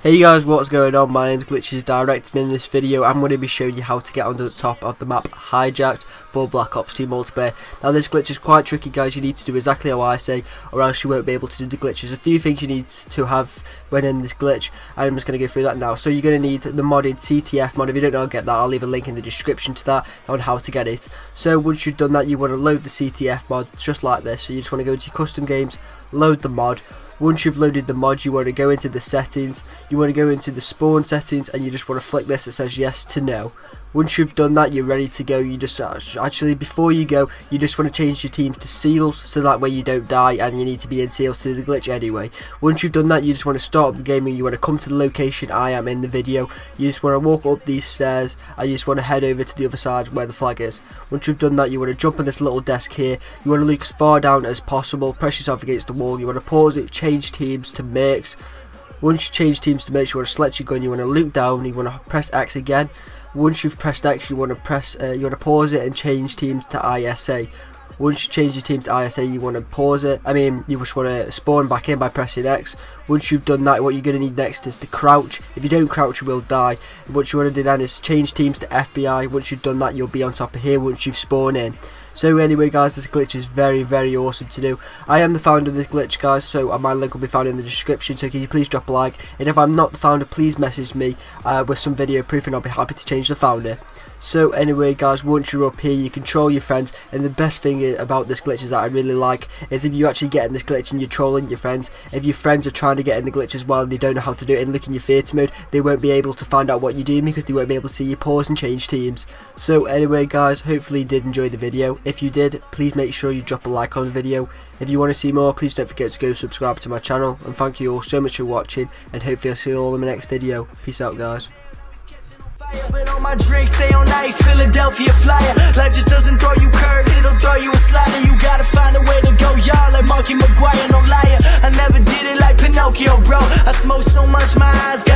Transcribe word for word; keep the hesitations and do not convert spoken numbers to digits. Hey guys, what's going on? My name is GlitchesDirect, and in this video I'm going to be showing you how to get onto the top of the map Hijacked for Black Ops two multiplayer. Now this glitch is quite tricky guys, you need to do exactly how I say or else you won't be able to do the glitch. There's a few things you need to have when in this glitch and I'm just going to go through that now. So you're going to need the modded C T F mod. If you don't know how to get that, I'll leave a link in the description to that on how to get it. So once you've done that, you want to load the C T F mod just like this. So you just want to go into your custom games, load the mod. Once you've loaded the mod, you want to go into the settings, you want to go into the spawn settings, and you just want to flick this. It says yes to no. Once you've done that, you're ready to go. You just actually, before you go, you just want to change your teams to seals, so that way you don't die, and you need to be in seals to do the glitch anyway. Once you've done that, you just want to start up the game, and you want to come to the location I am in the video. You just want to walk up these stairs, and you just want to head over to the other side where the flag is. Once you've done that, you want to jump on this little desk here. You want to look as far down as possible, press yourself against the wall. You want to pause it, change teams to mercs. Once you change teams to mercs, you want to select your gun. You want to loop down. You want to press X again. Once you've pressed X, you want to press, uh, you want to pause it and change teams to I S A. Once you change your team to I S A, you want to pause it. I mean, you just want to spawn back in by pressing X. Once you've done that, what you're going to need next is to crouch. If you don't crouch, you will die. And what you want to do then is change teams to F B I. Once you've done that, you'll be on top of here once you've spawned in. So anyway guys, this glitch is very, very awesome to do. I am the founder of this glitch guys, so my link will be found in the description, so can you please drop a like. And if I'm not the founder, please message me uh, with some video proof and I'll be happy to change the founder. So anyway guys, once you're up here, you can troll your friends. And the best thing about this glitch is that I really like is if you actually get in this glitch and you're trolling your friends. If your friends are trying to get in the glitch as well and they don't know how to do it and look in your theatre mode, they won't be able to find out what you're doing because they won't be able to see you pause and change teams. So anyway guys, hopefully you did enjoy the video. If you did, please make sure you drop a like on the video. If you want to see more, please don't forget to go subscribe to my channel. And thank you all so much for watching, and hopefully I'll see you all in my next video. Peace out guys. But on my drink, stay on ice, Philadelphia flyer. Life just doesn't throw you curves, it'll throw you a slider. You gotta find a way to go, y'all, like Marky McGuire, no liar. I never did it like Pinocchio, bro. I smoked so much, my eyes